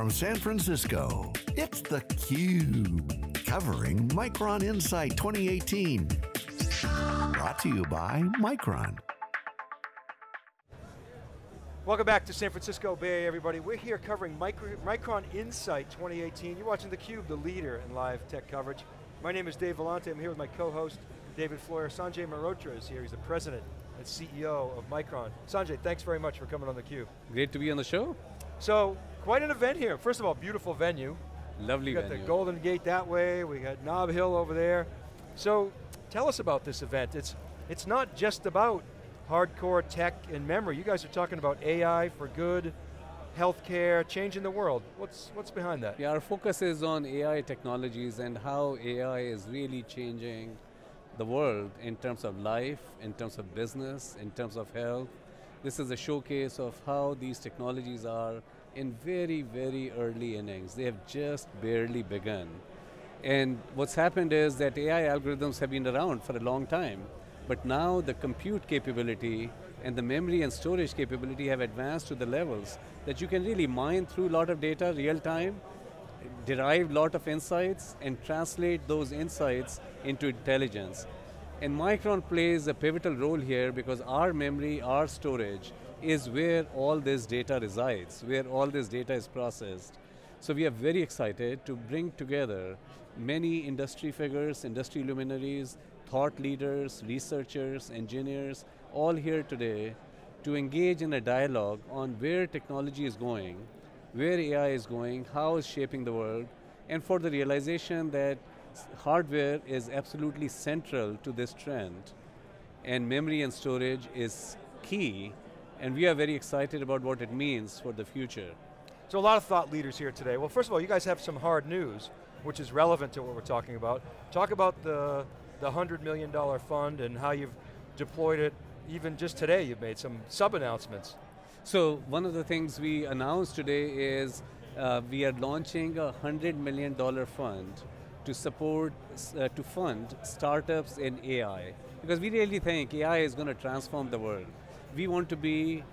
From San Francisco, it's theCUBE, covering Micron Insight 2018. Brought to you by Micron. Welcome back to San Francisco Bay Area, everybody. We're here covering Micron Insight 2018. You're watching theCUBE, the leader in live tech coverage. My name is Dave Vellante. I'm here with my co-host, David Floyer. Sanjay Mehrotra is here. He's the president and CEO of Micron. Sanjay, thanks very much for coming on theCUBE. Great to be on the show. So, quite an event here. First of all, beautiful venue. Lovely venue. We got the Golden Gate that way, we got Nob Hill over there. So, tell us about this event. It's not just about hardcore tech and memory. You guys are talking about AI for good, healthcare, changing the world. What's behind that? Yeah, our focus is on AI technologies and how AI is really changing the world in terms of life, in terms of business, in terms of health. This is a showcase of how these technologies are in very, very early innings. They have just barely begun. And what's happened is that AI algorithms have been around for a long time, but now the compute capability and the memory and storage capability have advanced to the levels that you can really mine through a lot of data real time, derive a lot of insights, and translate those insights into intelligence. And Micron plays a pivotal role here because our memory, our storage, is where all this data resides, where all this data is processed. So we are very excited to bring together many industry figures, industry luminaries, thought leaders, researchers, engineers, all here today to engage in a dialogue on where technology is going, where AI is going, how it's shaping the world, and for the realization that hardware is absolutely central to this trend, and memory and storage is key, and we are very excited about what it means for the future. So a lot of thought leaders here today. Well, first of all, you guys have some hard news, which is relevant to what we're talking about. Talk about the $100 million fund and how you've deployed it. Even just today, you've made some sub-announcements. So one of the things we announced today is we are launching a $100 million fund to support, to fund startups in AI. Because we really think AI is going to transform the world. We want to be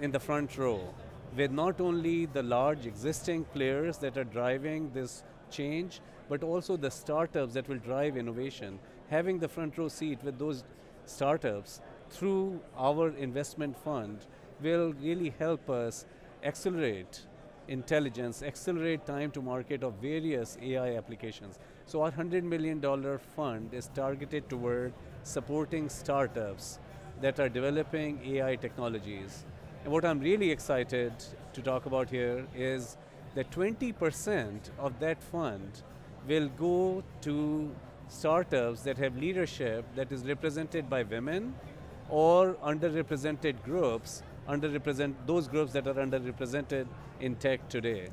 in the front row with not only the large existing players that are driving this change, but also the startups that will drive innovation. Having the front row seat with those startups through our investment fund will really help us accelerate intelligence, accelerate time to market of various AI applications. So our $100 million fund is targeted toward supporting startups that are developing AI technologies. And what I'm really excited to talk about here is that 20% of that fund will go to startups that have leadership that is represented by women or underrepresented groups, those groups that are underrepresented in tech today.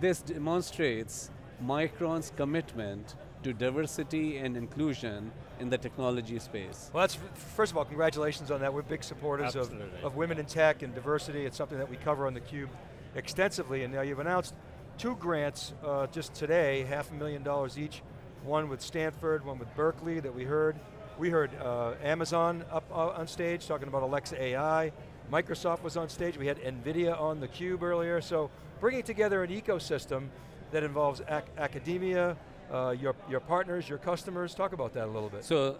This demonstrates Micron's commitment to diversity and inclusion in the technology space. Well, that's, first of all, congratulations on that. We're big supporters of women in tech and diversity. It's something that we cover on theCUBE extensively, and now you've announced two grants just today, $500,000 each, one with Stanford, one with Berkeley that we heard. We heard Amazon up on stage talking about Alexa AI. Microsoft was on stage, we had Nvidia on theCUBE earlier, so bringing together an ecosystem that involves academia, your partners, your customers. Talk about that a little bit. So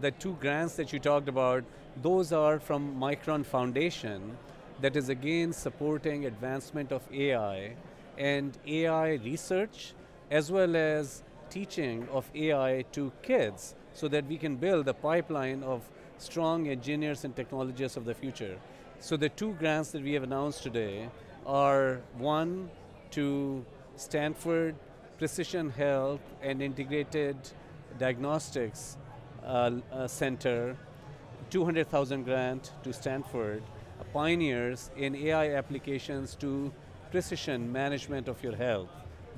the two grants that you talked about, those are from Micron Foundation that is again supporting advancement of AI and AI research as well as teaching of AI to kids so that we can build a pipeline of strong engineers and technologists of the future. So the two grants that we have announced today are one to Stanford Precision Health and Integrated Diagnostics Center, 200,000 grant to Stanford, pioneers in AI applications to precision management of your health.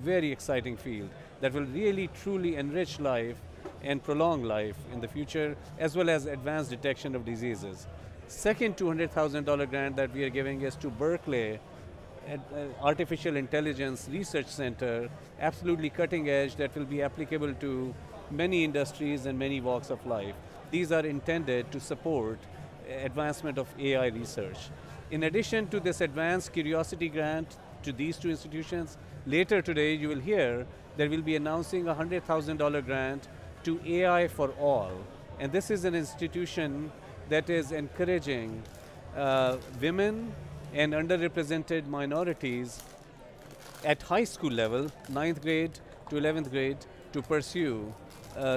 Very exciting field that will really truly enrich life and prolong life in the future, as well as advanced detection of diseases. Second $200,000 grant that we are giving is to Berkeley, Artificial Intelligence Research Center, absolutely cutting edge that will be applicable to many industries and many walks of life. These are intended to support advancement of AI research. In addition to this advanced curiosity grant to these two institutions. Later today, you will hear that we'll be announcing a $100,000 grant to AI for All. And this is an institution that is encouraging women and underrepresented minorities at high school level, 9th grade to 11th grade, to pursue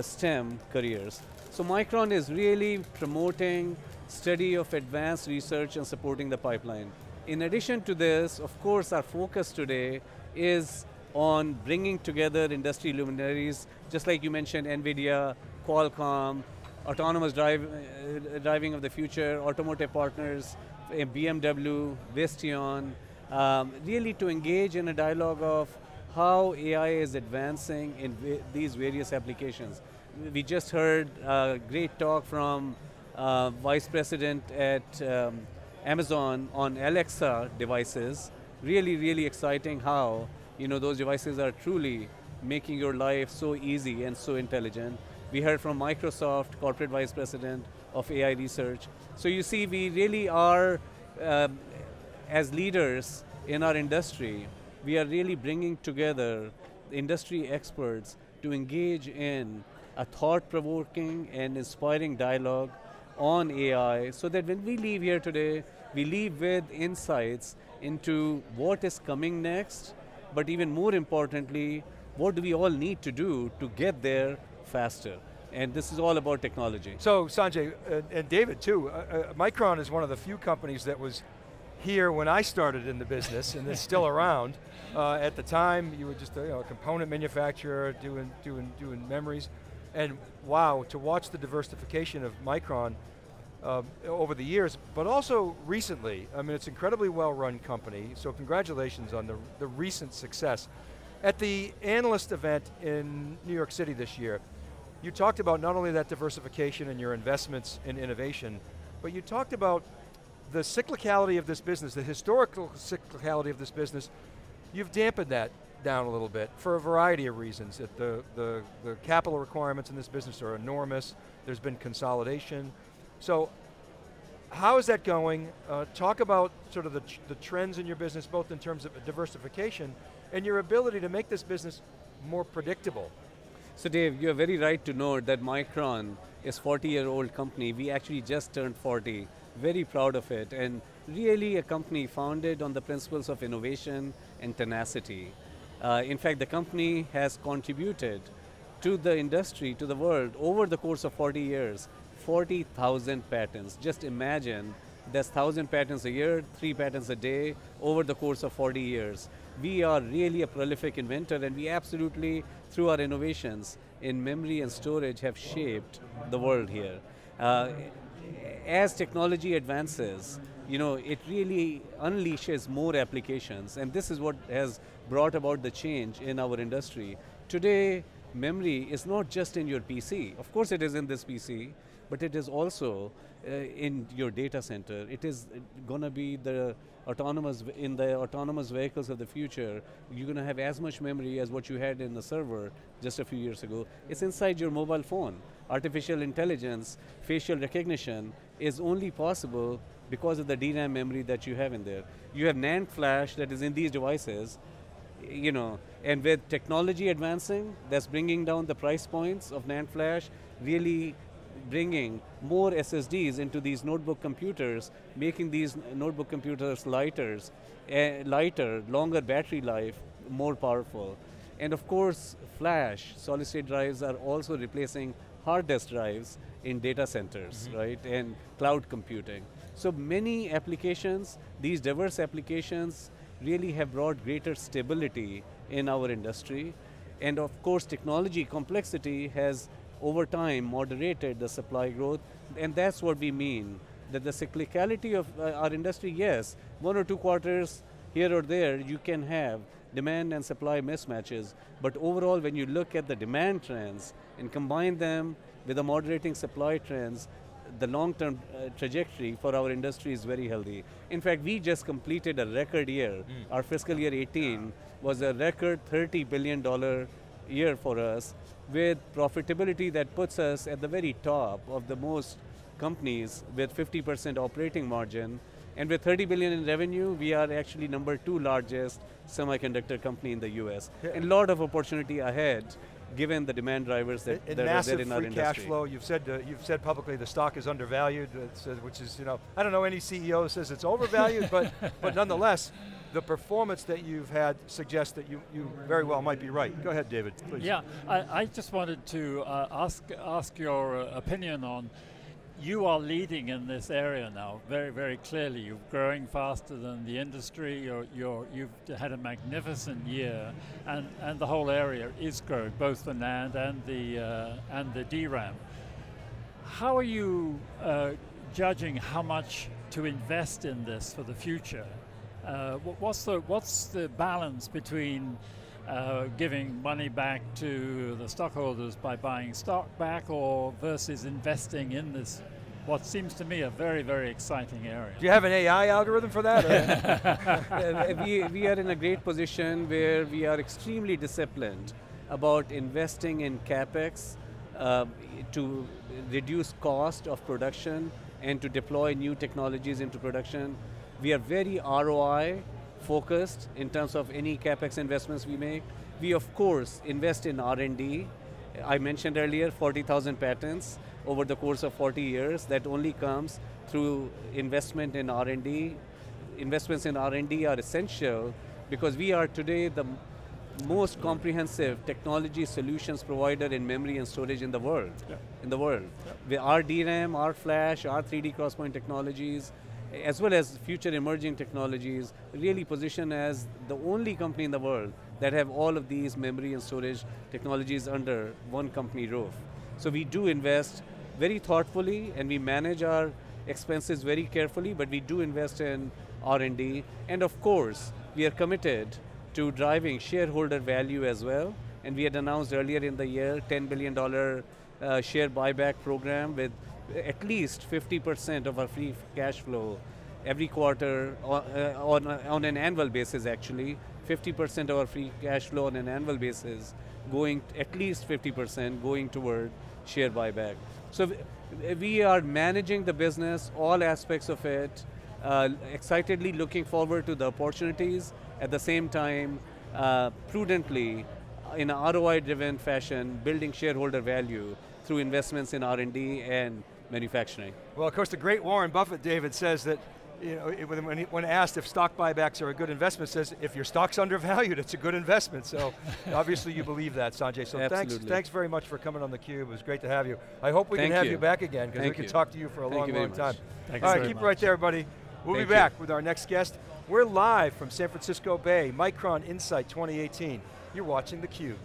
STEM careers. So Micron is really promoting study of advanced research and supporting the pipeline. In addition to this, of course, our focus today is on bringing together industry luminaries, just like you mentioned, Nvidia, Qualcomm, autonomous driving of the future, automotive partners, BMW, Visteon, really to engage in a dialogue of how AI is advancing in these various applications. We just heard a great talk from Vice President at Amazon on Alexa devices. Really, really exciting how those devices are truly making your life so easy and so intelligent. We heard from Microsoft, Corporate Vice President of AI Research. So you see, we really are, as leaders in our industry, we are really bringing together industry experts to engage in a thought-provoking and inspiring dialogue on AI, so that when we leave here today, we leave with insights into what is coming next, but even more importantly, what do we all need to do to get there faster? And this is all about technology. So Sanjay, and David too, Micron is one of the few companies that was here when I started in the business, and it's still around. At the time, you were just a component manufacturer doing memories, and wow, to watch the diversification of Micron over the years, but also recently. I mean, it's an incredibly well-run company, so congratulations on the recent success. At the analyst event in New York City this year, you talked about not only that diversification and your investments in innovation, but you talked about the cyclicality of this business, the historical cyclicality of this business. You've dampened that down a little bit for a variety of reasons. The capital requirements in this business are enormous. There's been consolidation. So how is that going? Talk about sort of the trends in your business, both in terms of diversification and your ability to make this business more predictable. So Dave, you're very right to note that Micron is a 40-year-old company. We actually just turned 40, very proud of it, and really a company founded on the principles of innovation and tenacity. In fact, the company has contributed to the industry, to the world, over the course of 40 years, 40,000 patents. Just imagine, that's 1,000 patents a year, 3 patents a day, over the course of 40 years. We are really a prolific inventor, and we absolutely, through our innovations in memory and storage, have shaped the world here. As technology advances, it really unleashes more applications, and this is what has brought about the change in our industry. Today, memory is not just in your PC. Of course it is in this PC, but it is also in your data center. It is going to be in the autonomous vehicles of the future. You're going to have as much memory as what you had in the server just a few years ago. It's inside your mobile phone. Artificial intelligence, facial recognition is only possible because of the DRAM memory that you have in there. You have NAND flash that is in these devices, and with technology advancing, that's bringing down the price points of NAND flash, really bringing more SSDs into these notebook computers, making these notebook computers lighter, longer battery life, more powerful. And of course, flash, solid state drives are also replacing hard disk drives in data centers, right, and cloud computing. So many applications, these diverse applications really have brought greater stability in our industry. And of course, technology complexity has over time moderated the supply growth, and that's what we mean, that the cyclicality of our industry, yes, 1 or 2 quarters here or there, you can have demand and supply mismatches, but overall when you look at the demand trends and combine them with the moderating supply trends, the long-term trajectory for our industry is very healthy. In fact, we just completed a record year. Our fiscal year 18 was a record $30 billion year for us, with profitability that puts us at the very top of the most companies with 50% operating margin, And with $30 billion in revenue, we are actually number 2 largest semiconductor company in the US. Yeah. And a lot of opportunity ahead, given the demand drivers that are there in our industry. Massive free cash flow. You've said publicly the stock is undervalued, which is, you know, I don't know any CEO says it's overvalued, but nonetheless, the performance that you've had suggests that you very well might be right. Go ahead, David, please. Yeah, I just wanted to ask your opinion on, you are leading in this area now, very, very clearly. You're growing faster than the industry. You've had a magnificent year, and the whole area is growing, both the NAND and the DRAM. How are you judging how much to invest in this for the future? What's the balance between giving money back to the stockholders by buying stock back, or versus investing in this, what seems to me a very, very exciting area? Do you have an AI algorithm for that? We are in a great position where we are extremely disciplined about investing in CapEx to reduce cost of production and to deploy new technologies into production. We are very ROI focused in terms of any CapEx investments we make. We, of course, invest in R&D. I mentioned earlier 40,000 patents over the course of 40 years. That only comes through investment in R&D. Investments in R&D are essential because we are today the most comprehensive technology solutions provider in memory and storage in the world. Yeah. Yeah. Our DRAM, our flash, our 3D cross point technologies, as well as future emerging technologies, really position as the only company in the world that have all of these memory and storage technologies under one company roof. So we do invest very thoughtfully, and we manage our expenses very carefully, but we do invest in R&D. And of course, we are committed to driving shareholder value as well. And we had announced earlier in the year $10 billion share buyback program with at least 50% of our free cash flow every quarter on an annual basis, actually. 50% of our free cash flow on an annual basis, going at least 50% going toward share buyback. So we are managing the business, all aspects of it, excitedly looking forward to the opportunities, at the same time prudently, in a ROI-driven fashion, building shareholder value through investments in R&D and manufacturing. Well, of course, the great Warren Buffett, David, says that, you know, when asked if stock buybacks are a good investment, says if your stock's undervalued, it's a good investment. So obviously you believe that, Sanjay. So thanks very much for coming on theCUBE. It was great to have you. I hope we can have you back again, because we can talk to you for a long time. Thank you. All right, keep it right there, everybody. We'll be back with our next guest. We're live from San Francisco Bay, Micron Insight 2018. You're watching theCUBE.